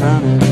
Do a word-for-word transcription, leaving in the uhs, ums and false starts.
turning.